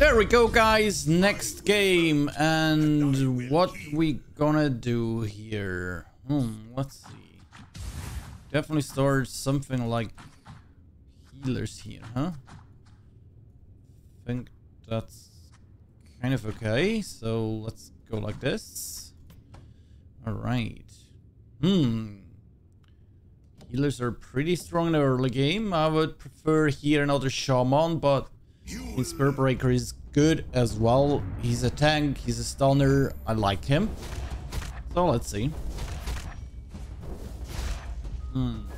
There we go, guys. Next game. And what we gonna do here? Let's see. Definitely start something like healers here, huh? I think that's kind of okay. So let's go like this. All right. Healers are pretty strong in the early game. I would prefer here another Shaman, but his Spirit Breaker is good as well. He's a tank, he's a stunner. I like him. So let's see. Can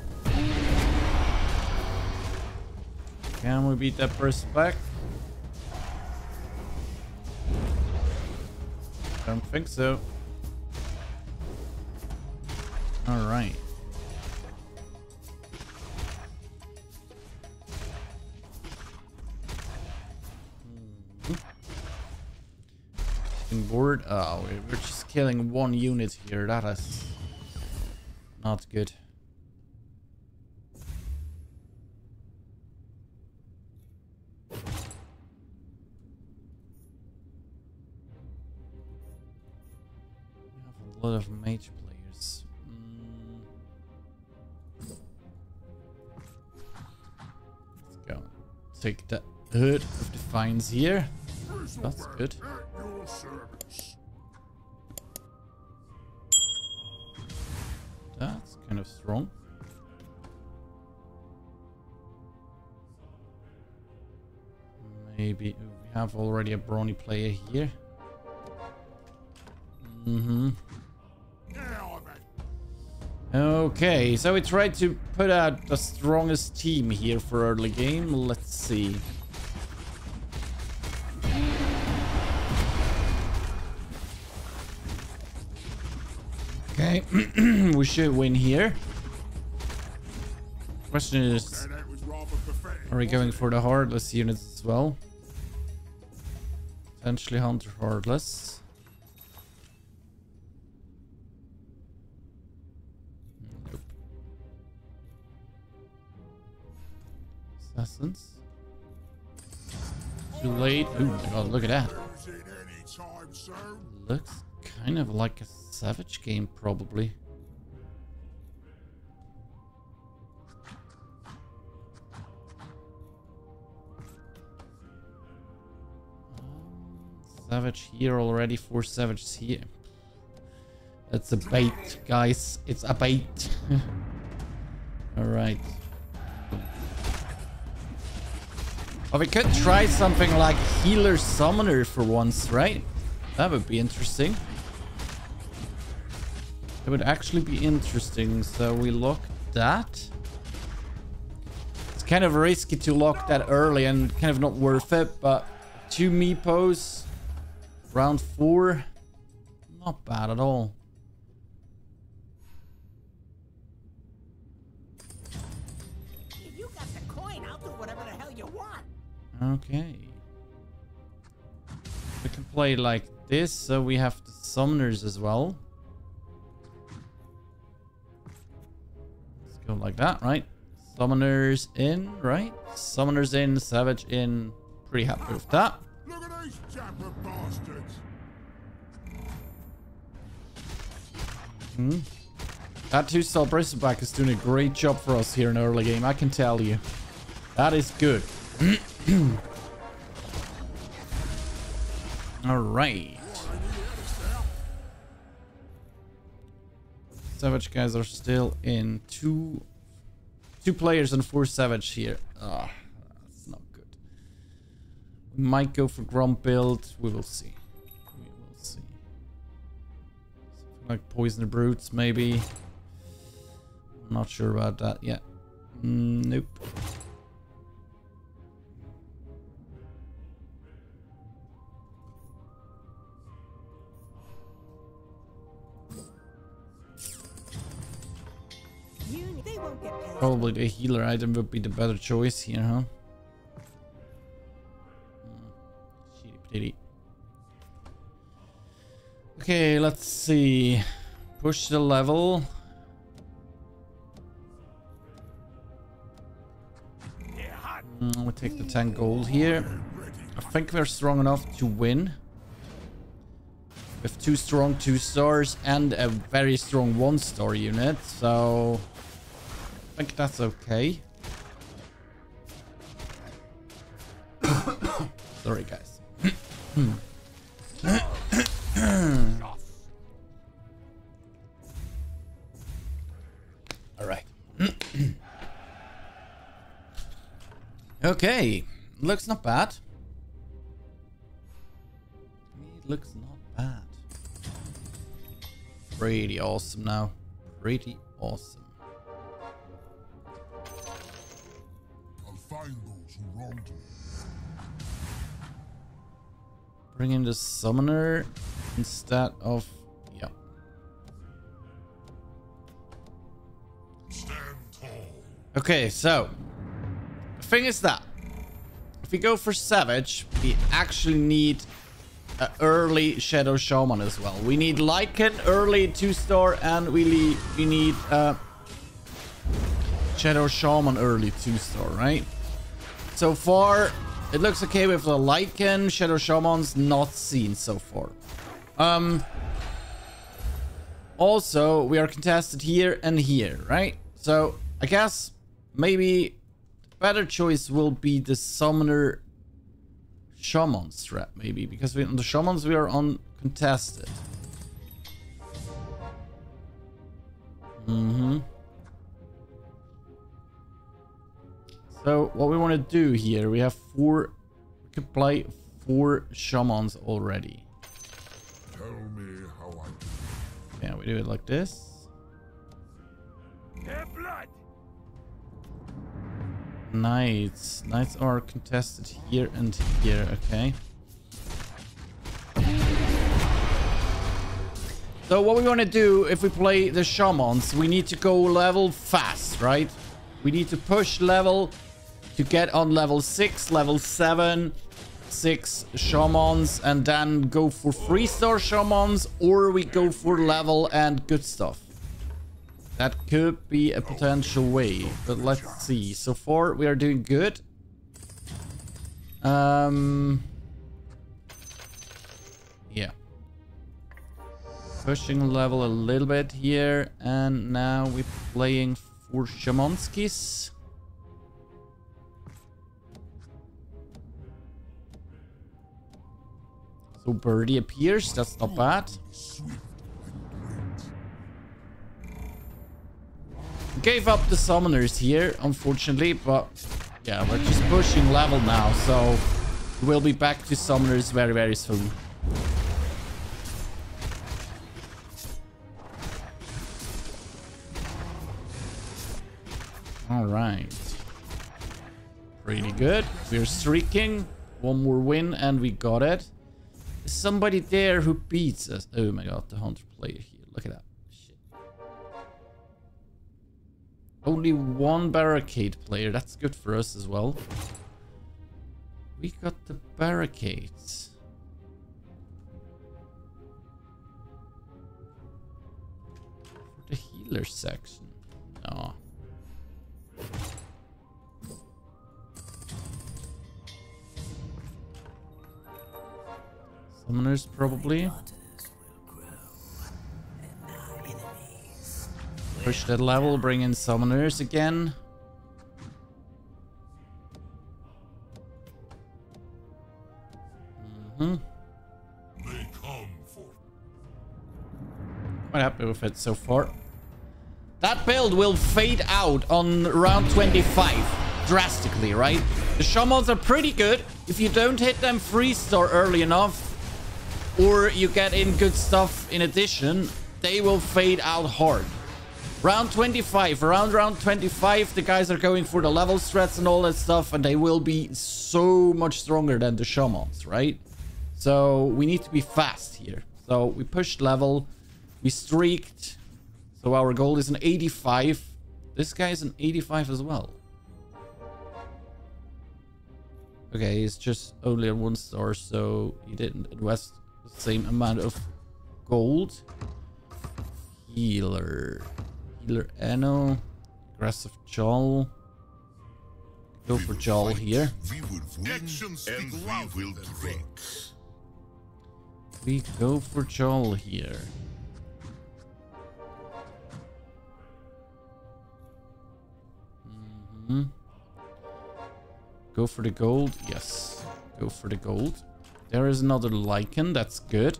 we beat that first back? Don't think so. All right. Board. Oh, we're just killing one unit here. That is not good. We have a lot of mage players. Let's go. Take the hood of Defiance here. That's good. That's kind of strong. Maybe we have already a brawny player here. Okay, so we tried to put out the strongest team here for early game. Let's see. Okay, we should win here. Question is, are we going for the Heartless units as well? Potentially Hunter Heartless. Nope. Assassins. Too late. Oh my god, look at that. Looks kind of like a Savage game, probably. Savage here already, 4 Savages here. That's a bait, guys. It's a bait. Alright. Oh, we could try something like Healer Summoner for once, right? That would be interesting. It would actually be interesting. So we lock that. It's kind of risky to lock that early and kind of not worth it, but 2 meepos, round 4, not bad at all. You got the coin, I'll do whatever the hell you want. Okay. We can play like this, so we have the summoners as well. Go like that, right? Summoners in, right? Summoners in, Savage in. Pretty happy with that. Look at these Jabra bastards. That 2-star Bristleback is doing a great job for us here in early game, I can tell you. That is good. Alright. Savage guys are still in two players and 4 Savage here. Ah, oh, that's not good. We might go for Grump build. We will see. We will see. Something like Poison Brutes, maybe. I'm not sure about that yet. Nope. Probably the healer item would be the better choice here, huh? Okay, let's see. Push the level. We'll take the 10 gold here. I think they're strong enough to win. With two strong 2-stars and a very strong 1-star unit. So I think that's okay. Sorry, guys. All right. Okay. Looks not bad. It looks not bad. Pretty awesome now. Pretty awesome. I'll find those who wronged me. Bring in the summoner instead of... Yep. Stand tall. Okay, so... The thing is that... If we go for Savage, we actually need... an early Shadow Shaman as well. We need Lycan, early 2-star, and we need... Shadow Shaman, early 2-star, right? So far... It looks okay with the Lycan. Shadow Shaman's not seen so far. Also, we are contested here and here, right? So, I guess maybe the better choice will be the Summoner Shaman strat, maybe. Because on the Shamans, we are uncontested. So what we want to do here, we have four, we can play 4 shamans already. Tell me how I do. Yeah, we do it like this. Blood. Knights. Knights are contested here and here, okay. So what we want to do if we play the shamans, we need to go level fast, right? We need to push level... to get on level 6, level 7, 6 shamans, and then go for 3-star shamans, or we go for level and good stuff. That could be a potential way, but let's see. So far, we are doing good. Yeah. Pushing level a little bit here, and now we're playing 4 shamanskis. So birdie appears, that's not bad. Gave up the summoners here, unfortunately, but yeah, we're just pushing level now, so we'll be back to summoners very, very soon. Alright. Pretty good. We're streaking. One more win and we got it. Is somebody there who beats us? Oh my god, the hunter player here. Look at that. Shit. Only one barricade player. That's good for us as well. We got the barricades. For the healer section. No. Summoners, probably. Push that level, bring in summoners again. Quite happy with it so far. That build will fade out on round 25 drastically, right? The shamans are pretty good. If you don't hit them 3-star early enough, or you get in good stuff in addition, they will fade out hard. Round 25. Around round 25, the guys are going for the level strats and all that stuff, and they will be so much stronger than the shamans, right? So we need to be fast here. So we pushed level, we streaked. So our goal is an 85. This guy is an 85 as well. Okay, he's just only a 1-star, so he didn't invest the same amount of gold. Healer. Healer Anno. Aggressive Joel. Go for Jarl here. We go for Jarl here. Mm-hmm. Go for the gold. Yes. Go for the gold. There is another Lycan. That's good.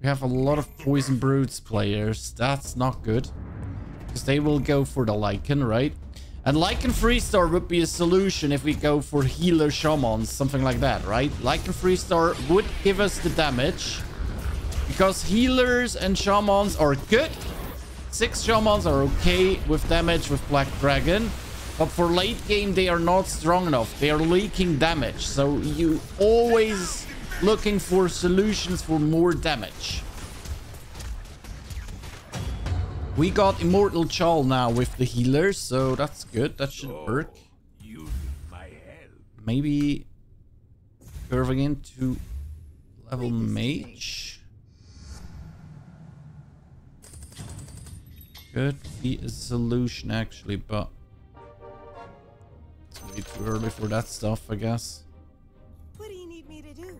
We have a lot of Poison Broods players. That's not good. Because they will go for the Lycan, right? And Lycan 3-star would be a solution if we go for healer shamans, something like that, right? Lycan 3-star would give us the damage. Because healers and shamans are good. 6 shamans are okay with damage with Black Dragon. But for late game, they are not strong enough. They are leaking damage. So you always looking for solutions for more damage. We got Immortal Chal now with the healers, so that's good. That should work. Maybe curving into level mage. Could be a solution actually, but it's way too early for that stuff, I guess. What do you need me to do?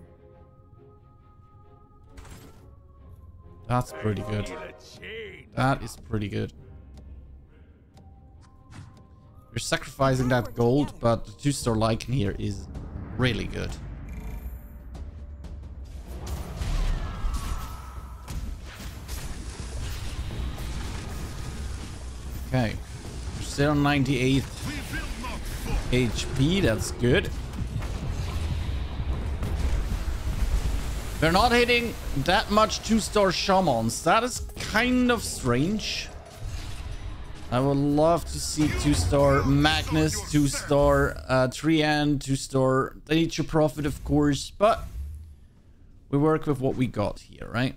That's pretty good. That is pretty good. We're sacrificing that gold, but the 2-star Lycan here is really good. Okay. We're still on 98 HP. That's good. They're not hitting that much 2-star shamans. That is kind of strange. I would love to see 2-star Magnus, 2-star Trian, 2-star Nature Prophet, of course. But we work with what we got here, right?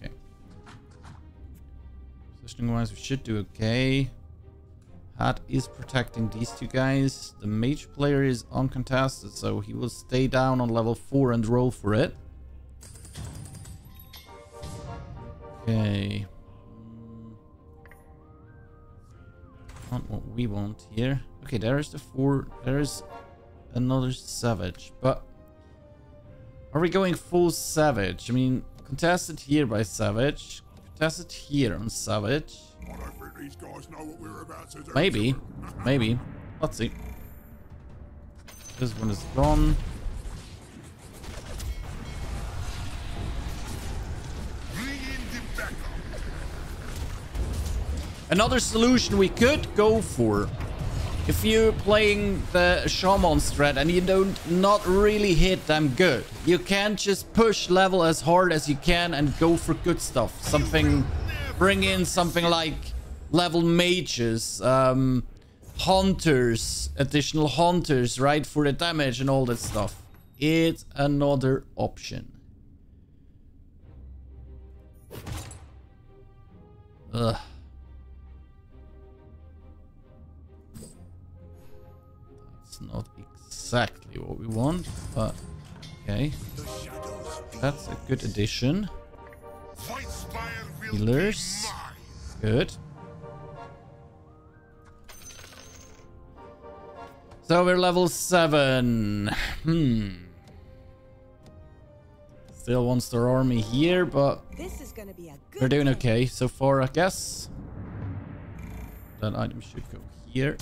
Okay. Positioning-wise, we should do okay. Hat is protecting these two guys. The mage player is uncontested, so he will stay down on level 4 and roll for it. Okay. Not what we want here. Okay, there is the 4. There is another savage, but are we going full savage? I mean, contested here by savage. Contested here on savage. These guys know what we're about to do. Maybe. Maybe. Let's see. This one is gone. Another solution we could go for. If you're playing the shaman strat and you don't not really hit them good, you can just push level as hard as you can and go for good stuff. Something, bring in something like level mages, hunters, additional hunters, right, for the damage and all that stuff. It's another option. Ugh. That's not exactly what we want, but okay. That's a good addition. Healers. Good. So we're level 7. Still 1-star army here, but this is gonna be a good we're doing okay so far, I guess. That item should go here.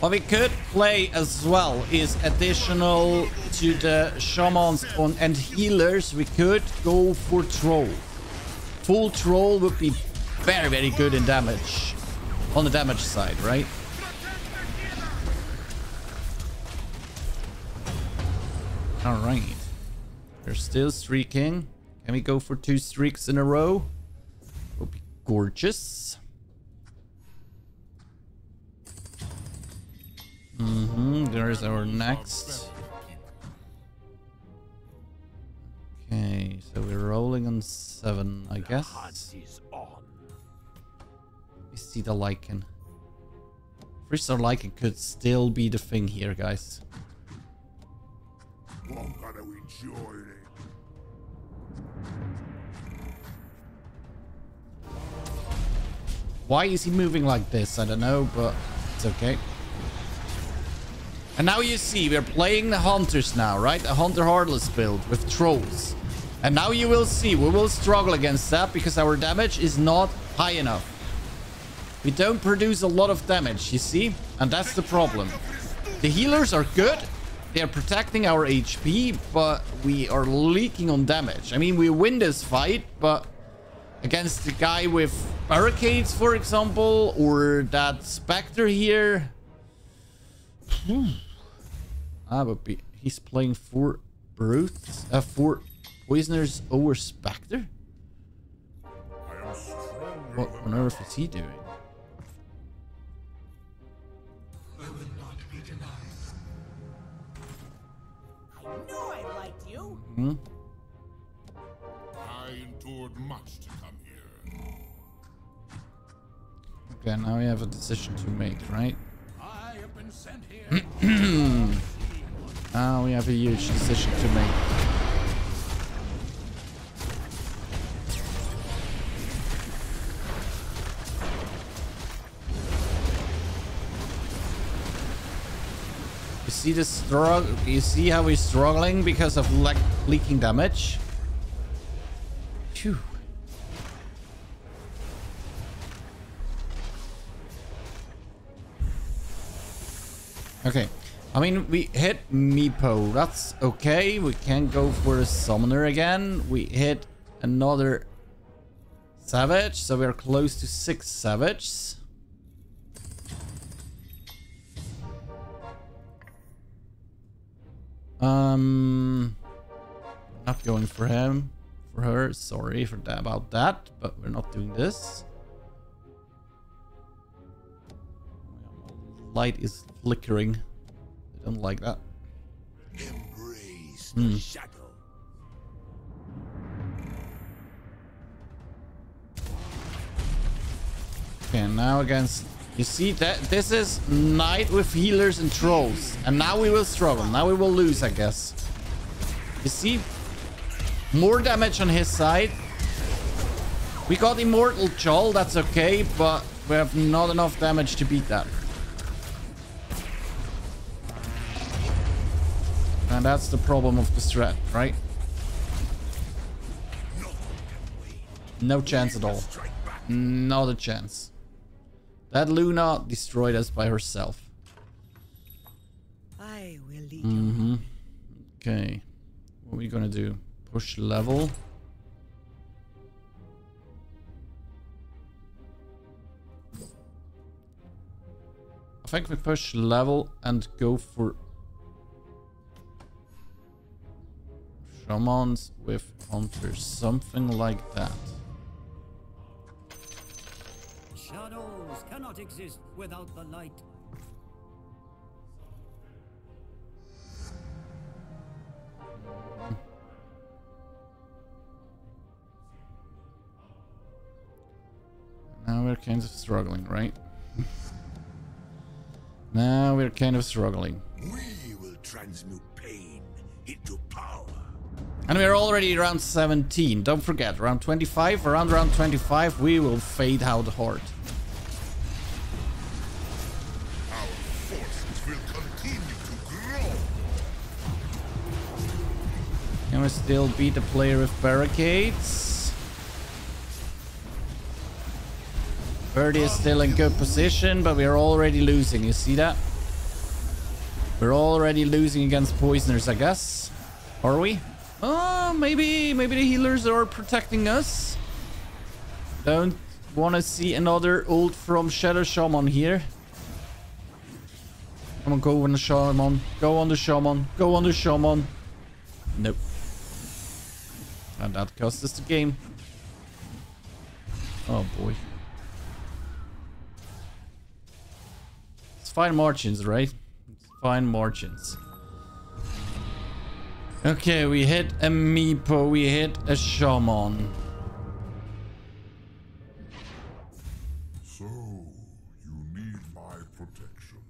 What we could play as well is additional to the shamans and healers. We could go for troll. Full troll would be very, very good in damage. On the damage side, right? Alright. They're still streaking. Can we go for 2 streaks in a row? Would be gorgeous. Mm-hmm. There is our next. Okay, so we're rolling on 7, I guess. We see the Lycan. 3-star Lycan could still be the thing here, guys. I'm gonna enjoy it. Why is he moving like this? I don't know, but it's okay. And now you see, we're playing the Hunters now, right? The Hunter Heartless build with Trolls. And now you will see, we will struggle against that because our damage is not high enough. We don't produce a lot of damage, you see? And that's the problem. The healers are good. They are protecting our HP, but we are leaking on damage. I mean, we win this fight, but against the guy with barricades, for example, or that Spectre here. I would be... He's playing four Poisoners over Spectre? What on earth is he doing? Hmm? I endured much to come here. Okay, now we have a decision to make, right? I have been sent here. Now we have a huge decision to make. You see the struggle? You see how we're struggling because of lack. Leaking damage. Phew. Okay. I mean, we hit Meepo. That's okay. We can go for a summoner again. We hit another savage. So we are close to 6 savages. Not going for him, for her. Sorry for that, about that, but we're not doing this. Light is flickering. I don't like that. Embrace the shadow. Okay, now against. You see that this is Knight with healers and trolls, and now we will struggle. Now we will lose, I guess. You see. More damage on his side. We got Immortal Chol, that's okay, but we have not enough damage to beat that. And that's the problem of the strat, right? No chance at all. Not a chance. That Luna destroyed us by herself. I will lead you. Okay. What are we gonna do? Push level. I think we push level and go for shamans with hunters, something like that. Shadows cannot exist without the light. Now we're kind of struggling, right? Now we're kind of struggling. We will transmute pain into power. And we're already around 17. Don't forget, around 25, around round 25, we will fade out the horde. Our forces will continue to grow. Can we still beat the player with barricades? Birdie is still in good position, but we're already losing. You see that? We're already losing against Poisoners, I guess. Are we? Oh, maybe the healers are protecting us. Don't want to see another ult from Shadow Shaman here. Come on, go on the Shaman. Go on the Shaman. Go on the Shaman. Nope. And that cost us the game. Oh, boy. Fine margins, right? Fine margins. Okay, we hit a Meepo, we hit a Shaman. So, you need my protection.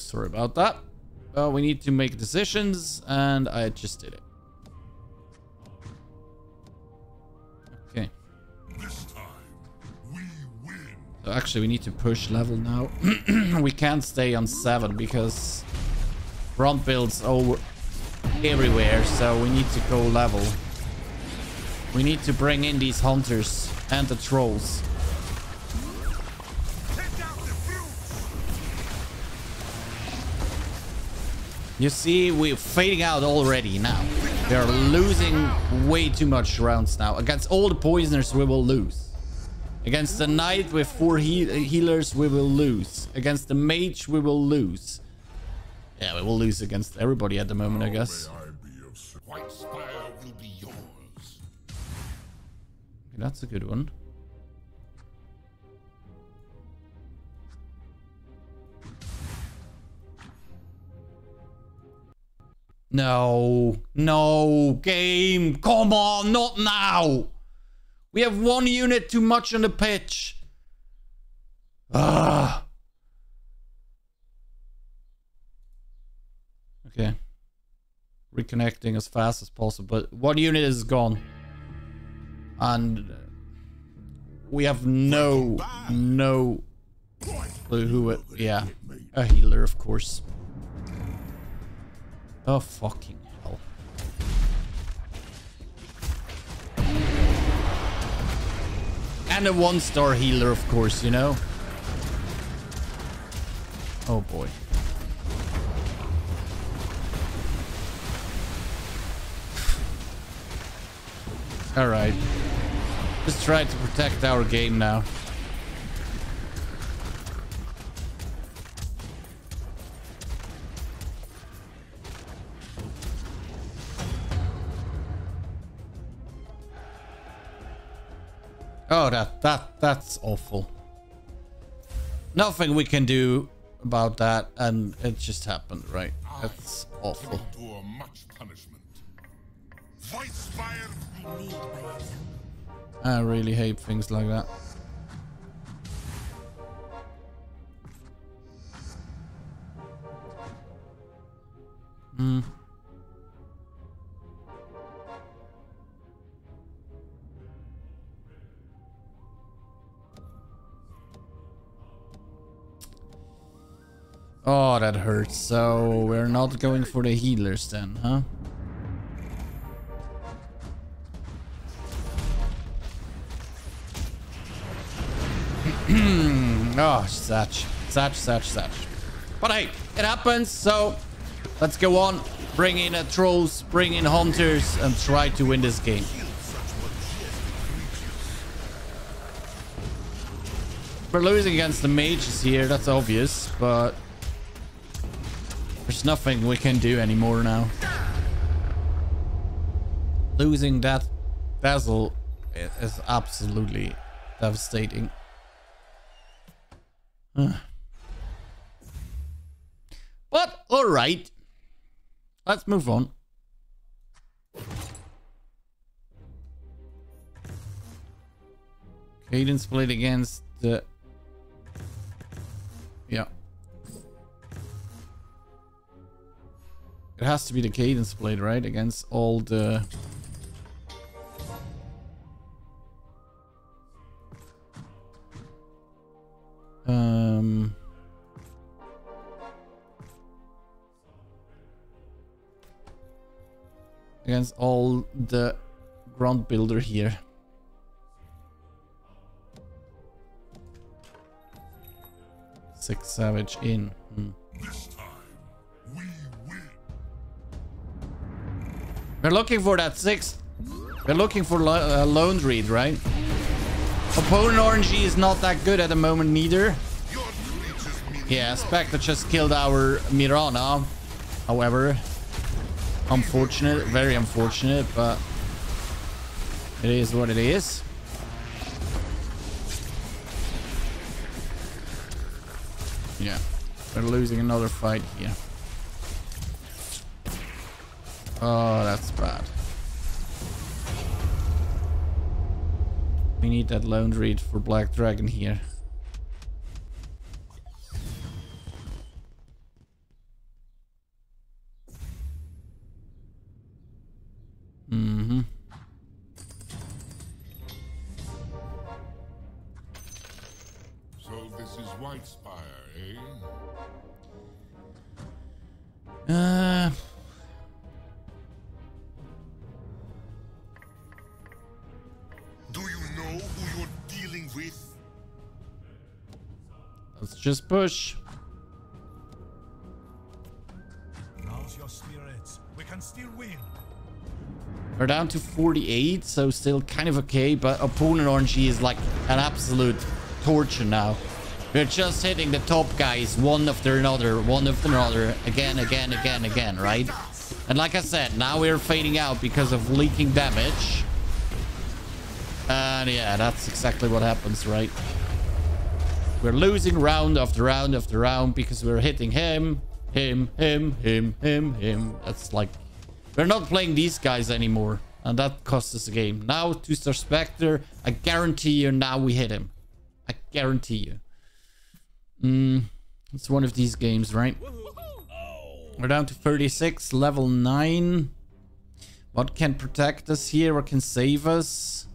sorry about that. We need to make decisions, and I just did it. Okay. This time, we win. So actually, we need to push level now. We can't stay on 7 because front builds over everywhere. So we need to go level. We need to bring in these hunters and the trolls. You see, we're fading out already now. We are losing way too much rounds now. Against all the poisoners, we will lose. Against the knight with 4 healers, we will lose. Against the mage, we will lose. Yeah, we will lose against everybody at the moment, I guess. White Spire will be yours. Okay, that's a good one. No, no, game, come on, not now. We have 1 unit too much on the pitch. Ah. Okay. Reconnecting as fast as possible, but 1 unit is gone. And we have no clue who it, yeah, a healer, of course. Oh, fucking hell. And a 1-star healer, of course, you know. Oh, boy. Alright. Just try to protect our game now. Oh, that's awful. Nothing we can do about that, and it just happened, right? That's awful. I really hate things like that. Hmm. Oh, that hurts. So we're not going for the healers then, huh? Oh, such. But hey, it happens. So let's go on. Bring in trolls, bring in hunters, and try to win this game. We're losing against the mages here. That's obvious, but there's nothing we can do anymore now. Losing that Dazzle is absolutely devastating. But alright. Let's move on. Cadence played against the... Yeah. It has to be the Cadence Blade, right? Against all the... Against all the Ground Builder here. Six Savage in. Hmm. We're looking for that 6th. We're looking for Lone Reed, right? Opponent RNG is not that good at the moment, neither. Yeah, Spectre just killed our Mirana. However, unfortunate. Very unfortunate, but it is what it is. Yeah, we're losing another fight here. Oh, that's bad. We need that Lone Reed for Black Dragon here. White Spire, eh? Do you know who you're dealing with? Let's just push. Now's your spirits. We can still win. We're down to 48, so still kind of okay, but opponent RNG is like an absolute torture now. We're just hitting the top guys one after another, again, right? And like I said, now we're fading out because of leaking damage. And yeah, that's exactly what happens, right? We're losing round after round after round because we're hitting him, him. That's like... We're not playing these guys anymore, and that cost us a game. Now, 2-star Spectre, I guarantee you now we hit him. I guarantee you. It's one of these games, right? We're down to 36, level 9. What can protect us here? What can save us?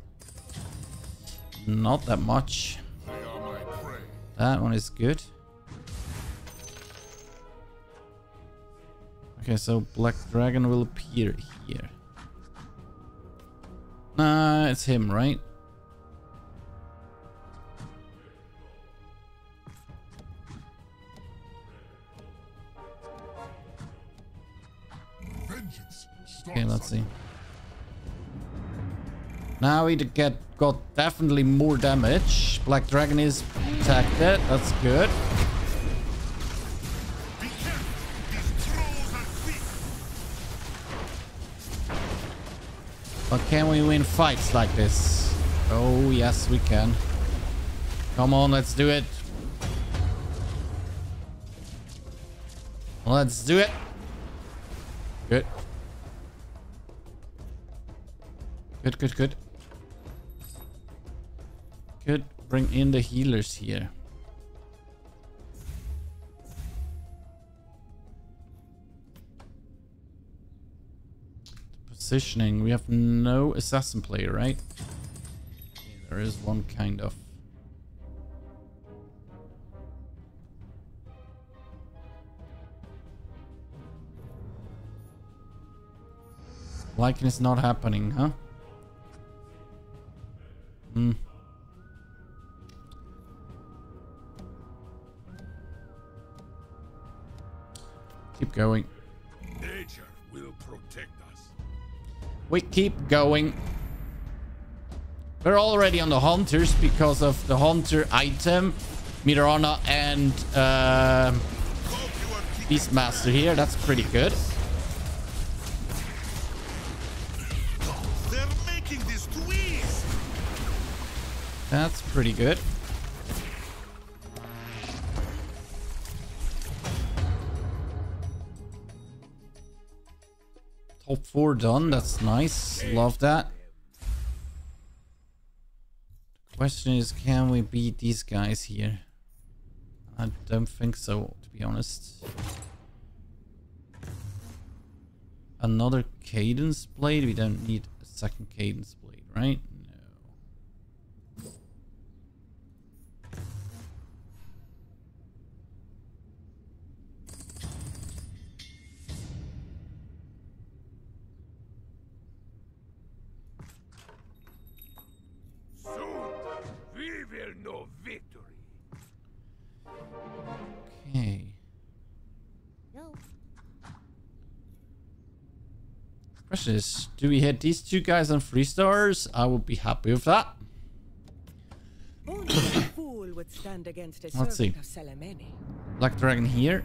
Not that much. That one is good. Okay, so Black Dragon will appear here. Nah, it's him, right? Okay, let's see. Now he got definitely more damage. Black Dragon is protected. That's good. But can we win fights like this? Oh, yes, we can. Come on, let's do it. Let's do it. Good. Good, good, good. Good. Bring in the healers here. Positioning, we have no assassin player, right? Yeah, there is one kind of. Lycan is not happening, huh? Hmm. Keep going. Nature will protect us. We keep going. We're already on the hunters because of the hunter item, Mirana and Beastmaster here. That's pretty good. They're making this squeeze. That's pretty good. Top 4 done, that's nice. Love that. The question is, can we beat these guys here? I don't think so, to be honest. Another cadence blade? We don't need a second cadence blade, right? No. Question is, do we hit these two guys on 3 stars? I would be happy with that. Only a fool would stand against a servant. Let's see. Black Dragon here.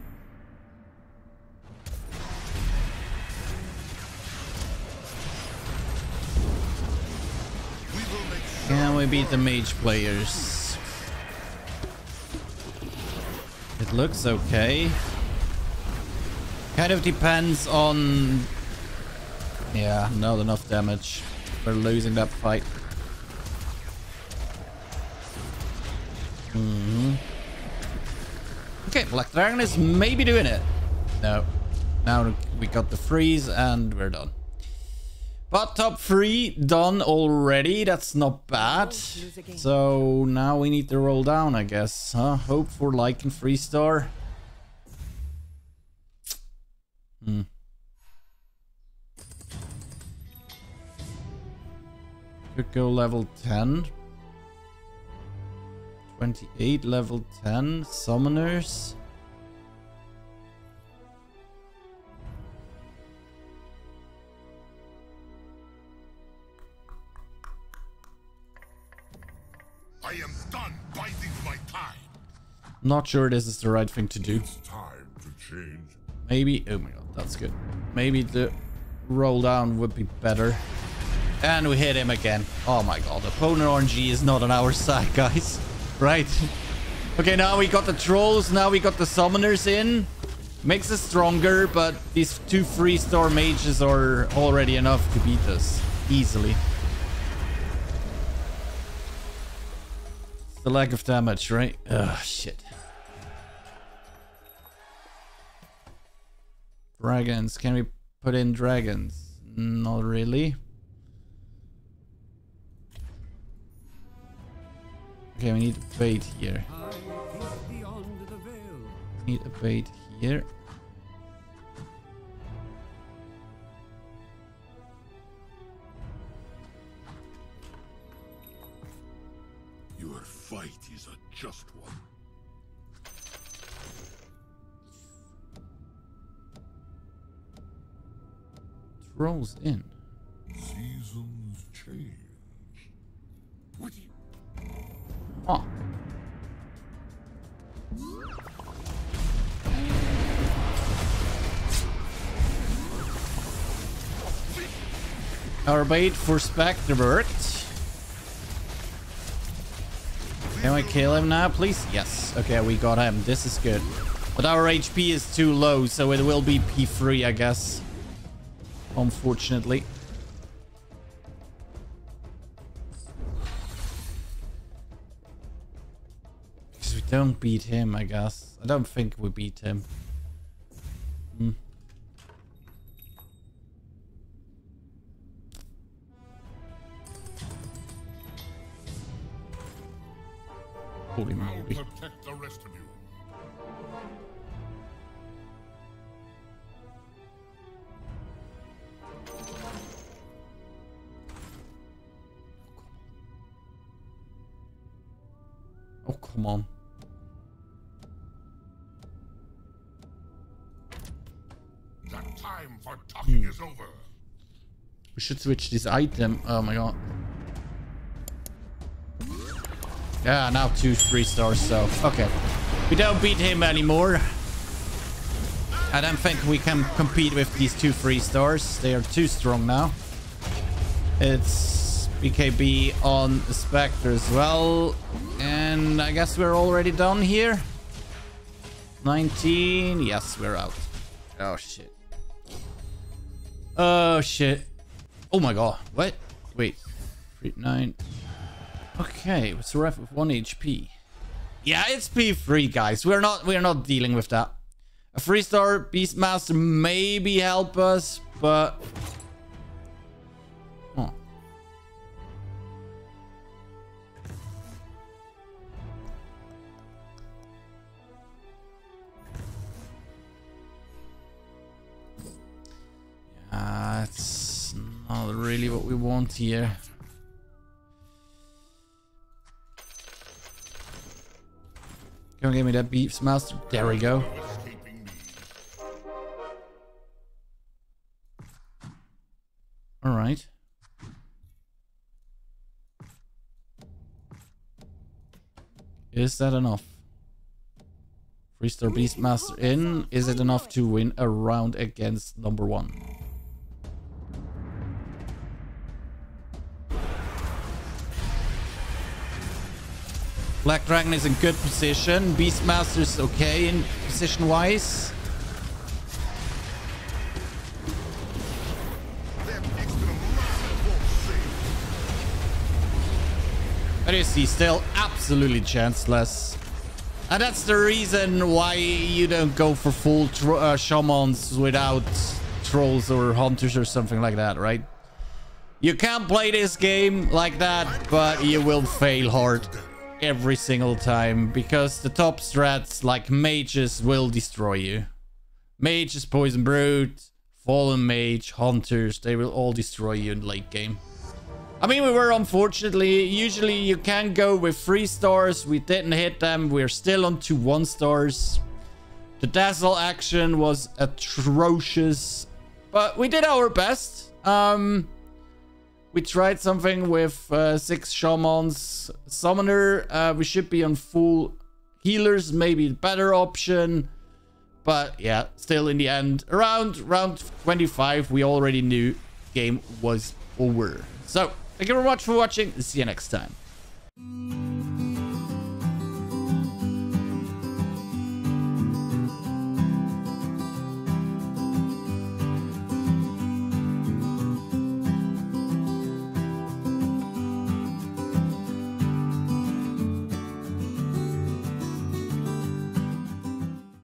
Can we beat the mage players? It looks okay. Kind of depends on... Yeah, not enough damage. We're losing that fight. Okay, Black Dragon is maybe doing it. No. Now we got the freeze and we're done. But top 3 done already, that's not bad. So now we need to roll down, I guess. Huh? Hope for Lycan 3-star. Hmm. Could go level 10. 28 level 10 summoners. I am done biding my time. Not sure this is the right thing to do. It's time to change. Maybe, oh my god, that's good. Maybe the roll down would be better. And we hit him again. Oh my god, opponent RNG is not on our side, guys. Right. Okay, now we got the trolls. Now we got the summoners in. Makes us stronger, but these 2 3-star mages are already enough to beat us. Easily. It's the lack of damage, right? Oh, shit. Dragons. Can we put in dragons? Not really. Okay, we need a bait here. Need a bait here. Your fight is a just one. Trolls in. Seasons change. What do you? Huh. Our bait for Spectre worked. Can we kill him now, please? Yes. Okay, we got him. This is good. But our HP is too low, so it will be P3, I guess. Unfortunately. Don't beat him, I guess. I don't think we beat him. Hmm. Holy moly. Protect the rest of you. Oh, come on. Time for talking is over. We should switch this item. Oh my god. Yeah, now 2 3-stars, so okay. We don't beat him anymore. I don't think we can compete with these 2 3-stars. They are too strong now. It's BKB on Spectre as well. And I guess we're already done here. 19. Yes, we're out. Oh shit. Oh shit. Oh my god. What? Wait. 3, 9. Okay, it's a ref with 1 HP. Yeah, it's P3, guys. We're not dealing with that. A 3-star Beastmaster maybe help us, but oh. That's not really what we want here. Come give me that Beastmaster. There we go. All right. Is that enough? 3-star Beastmaster in. Is it enough to win a round against number 1? Black Dragon is in good position. Beastmaster is okay in position wise. But you see, still absolutely chanceless. And that's the reason why you don't go for full shamans without trolls or hunters or something like that, right? You can play this game like that, but you will fail hard every single time, because the top strats like mages will destroy you. Mages, poison brute, fallen mage, hunters, they will all destroy you in late game. I mean, we were unfortunately, usually you can go with 3 stars. We didn't hit them. We're still on to 1 stars. The Dazzle action was atrocious, but we did our best. We tried something with 6 shamans. Summoner, we should be on full healers, maybe a better option. But yeah, still in the end, around round 25, we already knew the game was over. So, thank you very much for watching. See you next time.